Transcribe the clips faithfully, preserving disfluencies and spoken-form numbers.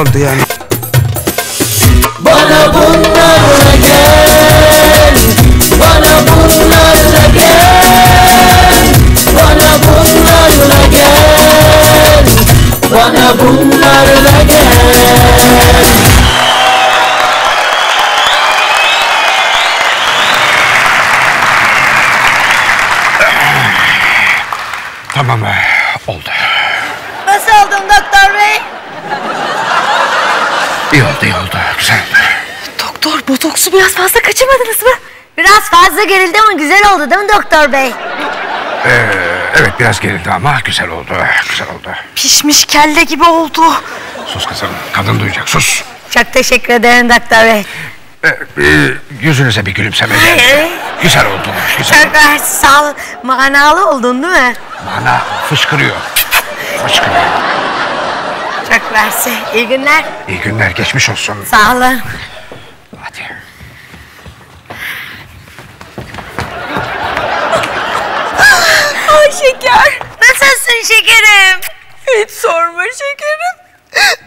oldu yani. Bana bunlarla gel, bana bunlarla gel, bana bunlarla gel, bana bunlarla gel. Tamam be, oldu. Nasıl oldun doktor bey? İyi oldu, iyi oldu, güzel. Doktor, botoksu biraz fazla kaçırmadınız mı? Biraz fazla gerildi ama güzel oldu değil mi doktor bey? Ee, evet, biraz gerildi ama güzel oldu, güzel oldu. Pişmiş kelle gibi oldu. Sus kızım, kadın duyacak, sus. Çok teşekkür ederim doktor bey. Ee, yüzünüze bir gülümseme geldi. Güzel oldu, güzel oldu. Çok sağ ol. Manalı oldun değil mi? Mana fışkırıyor. Fışkırıyor. Çok versin. İyi günler. İyi günler, geçmiş olsun. Sağ olun. Hadi. Ay şeker. Nasılsın şekerim? Hiç sorma şekerim.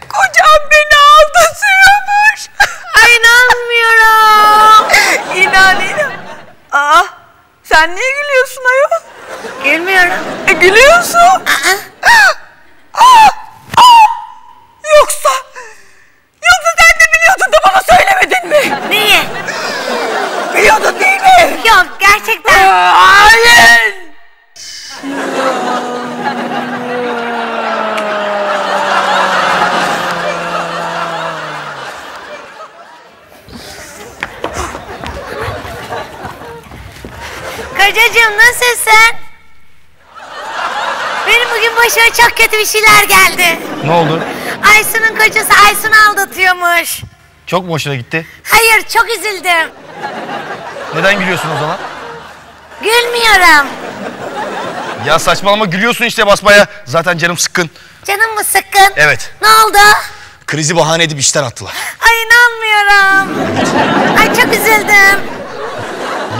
Kocam beni aldatıyormuş. Ay inanmıyorum. İnan inan. Aa, sen niye gülüyorsun ayol? Gülmüyorum. E, gülüyorsun. Aa. Aa, aa. Yoksa, yoksa sen de biliyordun da bana söylemedin mi? Niye? Biliyordun değil mi? Yok, gerçekten. Aa, hayır. Kocacığım nasılsın? Benim bugün başıma çok kötü bir şeyler geldi. Ne oldu? Aysun'un kocası Aysun'u aldatıyormuş. Çok mu hoşuna gitti? Hayır, çok üzüldüm. Neden gülüyorsun o zaman? Gülmüyorum. Ya saçmalama, gülüyorsun işte basmaya. Zaten canım sıkkın. Canım mı sıkkın? Evet. Ne oldu? Krizi bahane edip işten attılar. Ay inanmıyorum. Ay çok üzüldüm.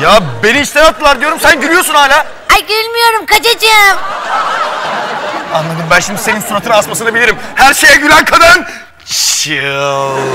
Ya beni işten attılar diyorum, sen gülüyorsun hala. Ay gülmüyorum kocacığım. Anladım, ben şimdi senin suratına asmasını bilirim. Her şeye gülen kadın. Çıl.